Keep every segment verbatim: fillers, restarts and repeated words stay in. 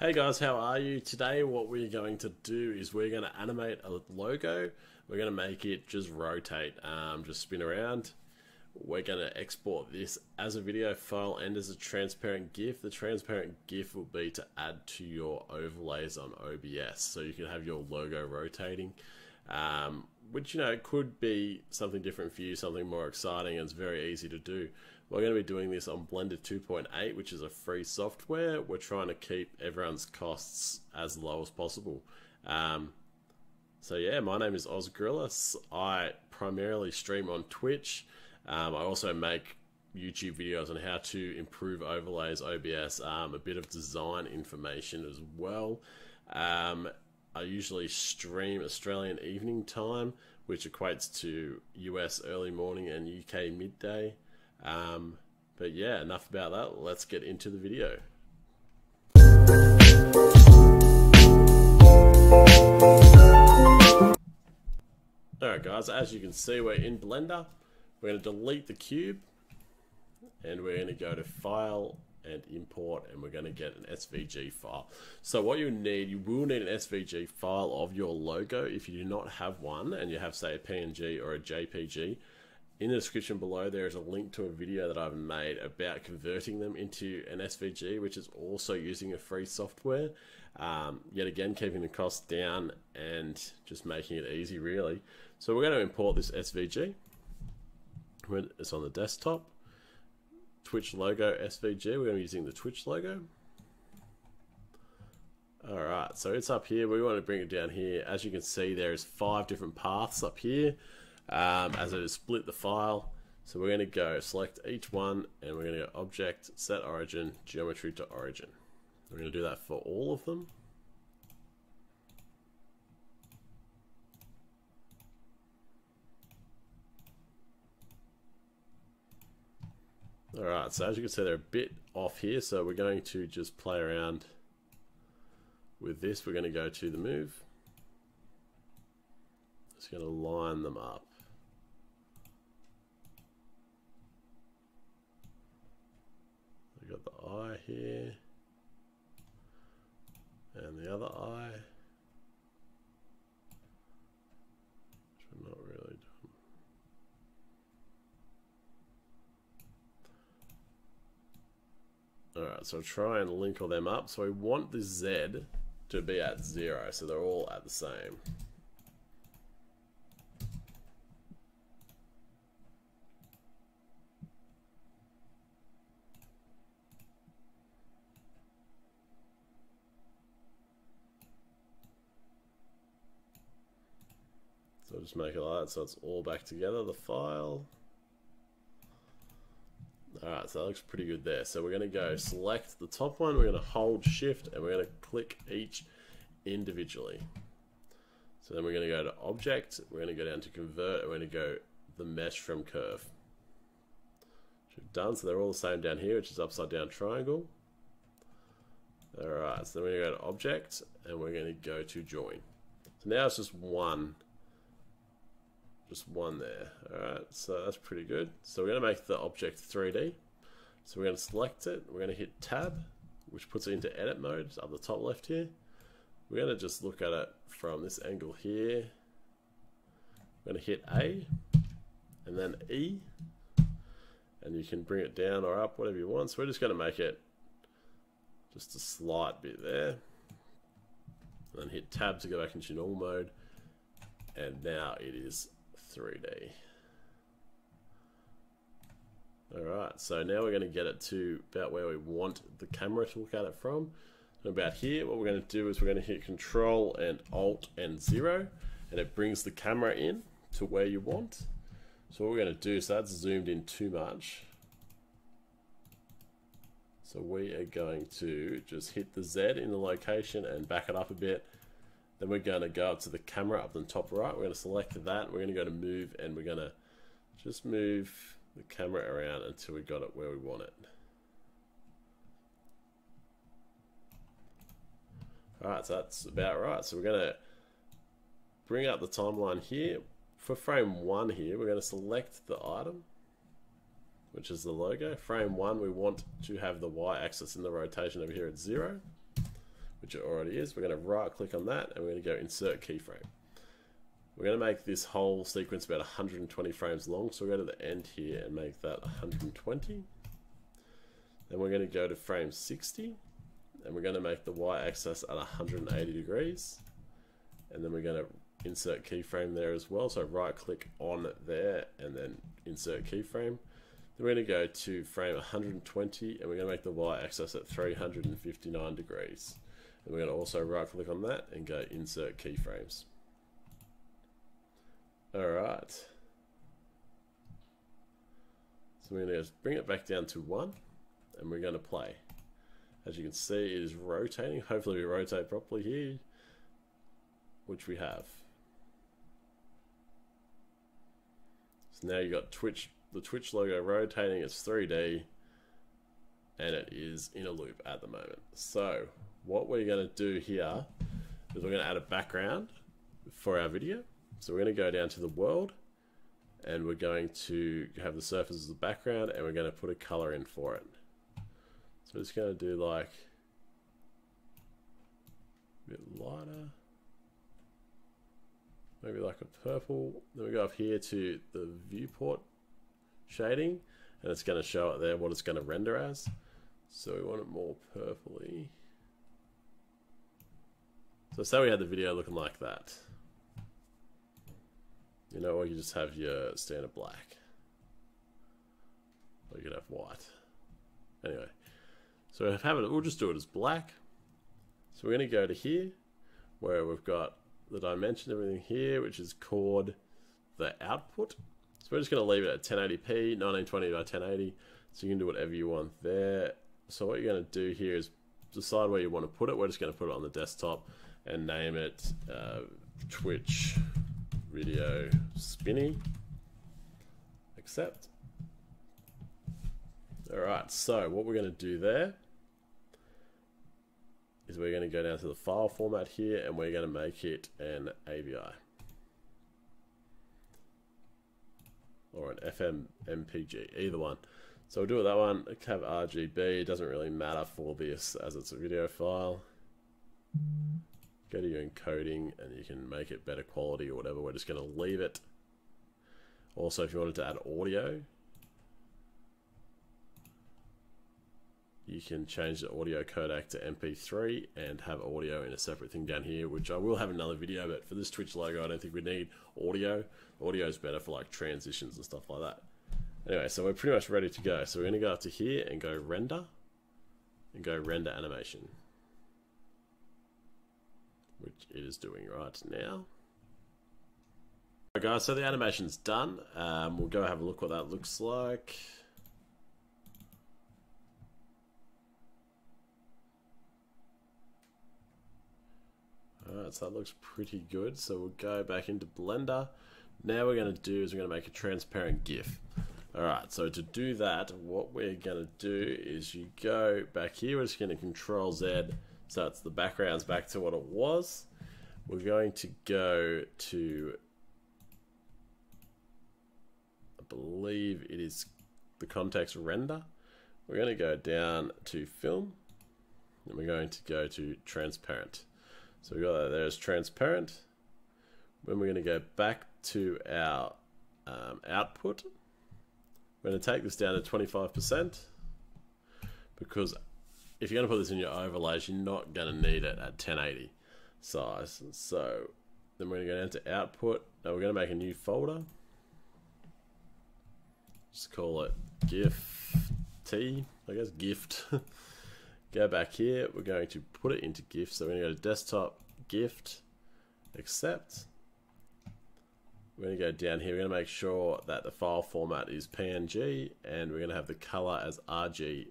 Hey guys, how are you? Today what we're going to do is we're going to animate a logo. We're going to make it just rotate, um, just spin around. We're going to export this as a video file and as a transparent GIF. The transparent GIF will be to add to your overlays on O B S, so you can have your logo rotating, um, which, you know, could be something different for you, something more exciting, and it's very easy to do. We're going to be doing this on Blender two point eight, which is a free software. We're trying to keep everyone's costs as low as possible. Um, so yeah, my name is OzGrillus. I primarily stream on Twitch. Um, I also make YouTube videos on how to improve overlays, O B S, um, a bit of design information as well. Um, I usually stream Australian evening time, which equates to U S early morning and U K midday. Um, but yeah, enough about that. Let's get into the video. Alright guys, as you can see, we're in Blender. We're going to delete the cube and we're going to go to File and Import, and we're going to get an S V G file. So what you need, you will need an S V G file of your logo. If you do not have one and you have, say, a P N G or a J P G, in the description below there is a link to a video that I've made about converting them into an S V G, which is also using a free software. Um, yet again, keeping the costs down and just making it easy, really. So we're going to import this S V G. When it's on the desktop, Twitch logo S V G, we're going to be using the Twitch logo. Alright, so it's up here. We want to bring it down here. As you can see, there is five different paths up here, um, as it is split the file. So we're going to go select each one, and we're going to go Object, Set Origin, Geometry to Origin. We're going to do that for all of them. Alright, so as you can see, they're a bit off here, so we're going to just play around with this. We're going to go to the move. Just going to line them up. We've got the eye here, and the other eye. Alright, so try and link all them up. So we want the Z to be at zero, so they're all at the same. So just make it like that, so it's all back together, the file. Alright, so that looks pretty good there. So we're going to go select the top one, we're going to hold shift, and we're going to click each individually. So then we're going to go to object, we're going to go down to convert, and we're going to go the mesh from curve. Which we've done, so they're all the same down here, which is upside down triangle. Alright, so then we're going to go to object, and we're going to go to join. So now it's just one. Just one there. Alright, so that's pretty good. So we're going to make the object three D. So we're going to select it. We're going to hit tab, which puts it into edit mode up the top left here. We're going to just look at it from this angle here. We're going to hit A and then E. And you can bring it down or up, whatever you want. So we're just going to make it just a slight bit there. And then hit tab to go back into normal mode. And now it is three D. Alright, so now we're going to get it to about where we want the camera to look at it from. And about here, what we're going to do is we're going to hit Control and Alt and zero, and it brings the camera in to where you want. So what we're going to do, so that's zoomed in too much. So we are going to just hit the Z in the location and back it up a bit. Then we're going to go up to the camera up in the top right. We're going to select that. We're going to go to move, and we're going to just move the camera around until we got it where we want it. Alright, so that's about right. So we're going to bring up the timeline here. For frame one here, we're going to select the item, which is the logo. Frame one, we want to have the Y axis in the rotation over here at zero. which it already is. We're going to right click on that and we're going to go insert keyframe. We're going to make this whole sequence about one hundred twenty frames long. So we'll go to the end here and make that one hundred twenty. Then we're going to go to frame sixty and we're going to make the y-axis at one hundred eighty degrees. And then we're going to insert keyframe there as well. So right click on there and then insert keyframe. Then we're going to go to frame one hundred twenty and we're going to make the y-axis at three hundred fifty-nine degrees. And we're going to also right click on that and go insert keyframes. All right. So we're going to bring it back down to one and we're going to play. As you can see, it is rotating. Hopefully we rotate properly here, which we have. So now you've got Twitch, the Twitch logo rotating. It's three D and it is in a loop at the moment. So what we're going to do here is we're going to add a background for our video. So we're going to go down to the world and we're going to have the surface as the background and we're going to put a color in for it. So it's going to do like a bit lighter, maybe like a purple. Then we go up here to the viewport shading and it's going to show it there what it's going to render as. So we want it more purpley. So say we had the video looking like that. You know, or you just have your standard black. Or you could have white. Anyway, so have it, we'll just do it as black. So we're going to go to here, where we've got the dimension, everything here, which is called the output. So we're just going to leave it at ten eighty p, nineteen twenty by ten eighty. So you can do whatever you want there. So what you're going to do here is decide where you want to put it. We're just going to put it on the desktop and name it uh, Twitch video spinny. Accept. Alright, so what we're going to do there is we're going to go down to the file format here and we're going to make it an A V I or an F M M P G, either one. So we'll do it that one. Have R G B, it doesn't really matter for this as it's a video file. Go to your encoding and you can make it better quality or whatever. We're just going to leave it. Also, if you wanted to add audio, you can change the audio codec to M P three and have audio in a separate thing down here, which I will have another video, but for this Twitch logo I don't think we need audio. Audio is better for like transitions and stuff like that. Anyway, so we're pretty much ready to go. So we're going to go up to here and go render and go render animation, which it is doing right now. Alright guys, so the animation's done. Um, we'll go have a look what that looks like. Alright, so that looks pretty good. So we'll go back into Blender. Now we're going to do is we're going to make a transparent GIF. Alright, so to do that, what we're going to do is you go back here. We're just going to Control Z. So it's the background's back to what it was. We're going to go to, I believe it is the context render. We're going to go down to film and we're going to go to transparent. So we got that there as transparent. Then we're going to go back to our um, output. We're going to take this down to twenty-five percent because if you're going to put this in your overlays, you're not going to need it at ten eighty size. So then we're going to go down to output. Now we're going to make a new folder. Just call it GIF T, I guess, GIFT. Go back here. We're going to put it into GIF. So we're going to go to desktop, GIFT, accept. We're going to go down here. We're going to make sure that the file format is P N G and we're going to have the color as R G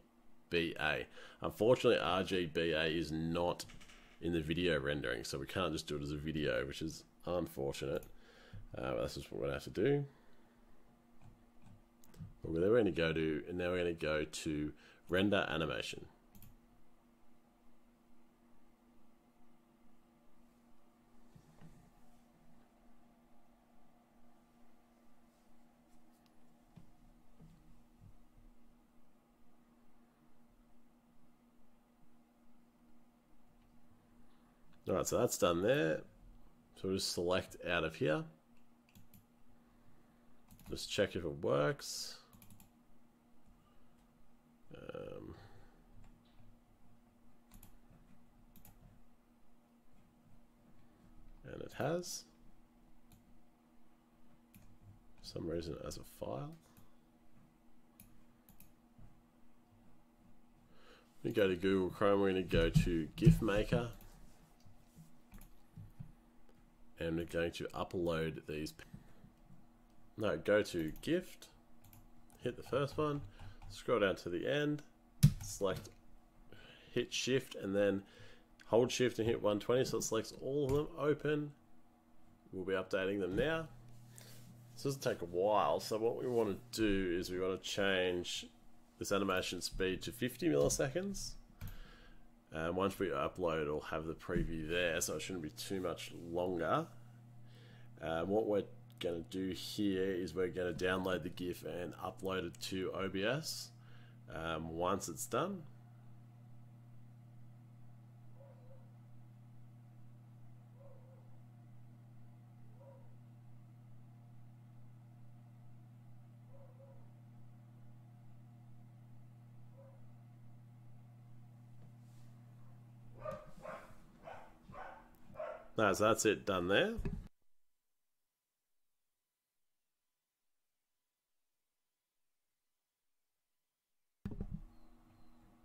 B A. Unfortunately, R G B A is not in the video rendering, so we can't just do it as a video, which is unfortunate. Uh, that's just what we're going to have to do. But we're going to go to, and now we're going to go to render animation. All right, so that's done there. So we'll just select out of here. Just check if it works. Um, and it has. For some reason it has a file. We go to Google Chrome, we're going to go to GIF Maker. And we're going to upload these. No, go to GIF, hit the first one, scroll down to the end, select, hit Shift, and then hold Shift and hit one twenty, so it selects all of them, open. We'll be updating them now. This doesn't take a while, so what we want to do is we want to change this animation speed to fifty milliseconds, and once we upload it'll have the preview there, so it shouldn't be too much longer. Um, what we're going to do here is we're going to download the GIF and upload it to O B S um, once it's done. No, so that's it done there.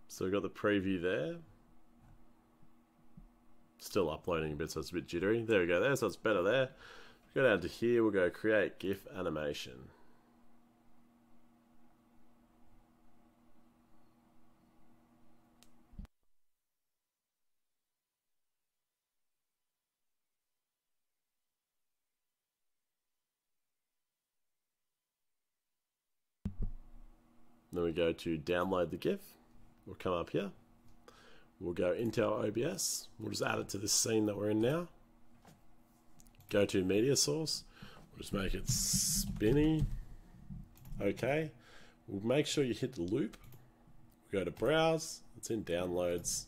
So we've got the preview there. Still uploading a bit, so it's a bit jittery. There we go there, so it's better there. Go down to here, we'll go create GIF animation. Then we go to download the GIF. We'll come up here. We'll go into our O B S. We'll just add it to this scene that we're in now. Go to media source. We'll just make it spinny. Okay. We'll make sure you hit the loop. We'll go to browse. It's in downloads.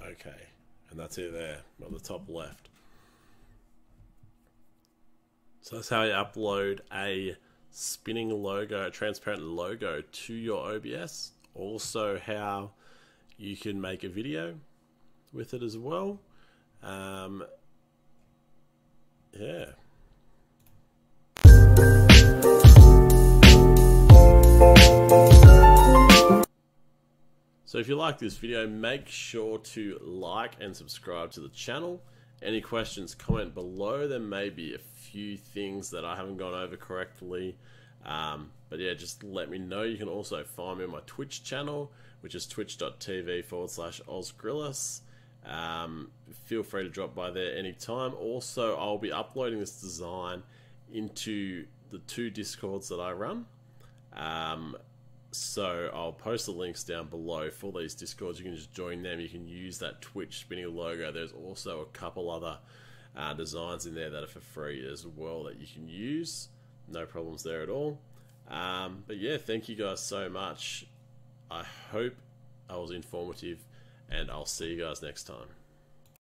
Okay. And that's it there on the top left. So that's how you upload a spinning logo, a transparent logo to your O B S. Also how you can make a video with it as well. Um, yeah. So if you like this video, make sure to like and subscribe to the channel. Any questions, comment below. There may be a few things that I haven't gone over correctly. Um, but yeah, just let me know. You can also find me on my Twitch channel, which is twitch.tv forward slash OzGrillus. Um, feel free to drop by there anytime. Also, I'll be uploading this design into the two Discords that I run. Um, so I'll post the links down below for these Discords. You can just join them. You can use that Twitch spinning logo. There's also a couple other uh, designs in there that are for free as well that you can use. No problems there at all. Um, but yeah, thank you guys so much. I hope I was informative, and I'll see you guys next time.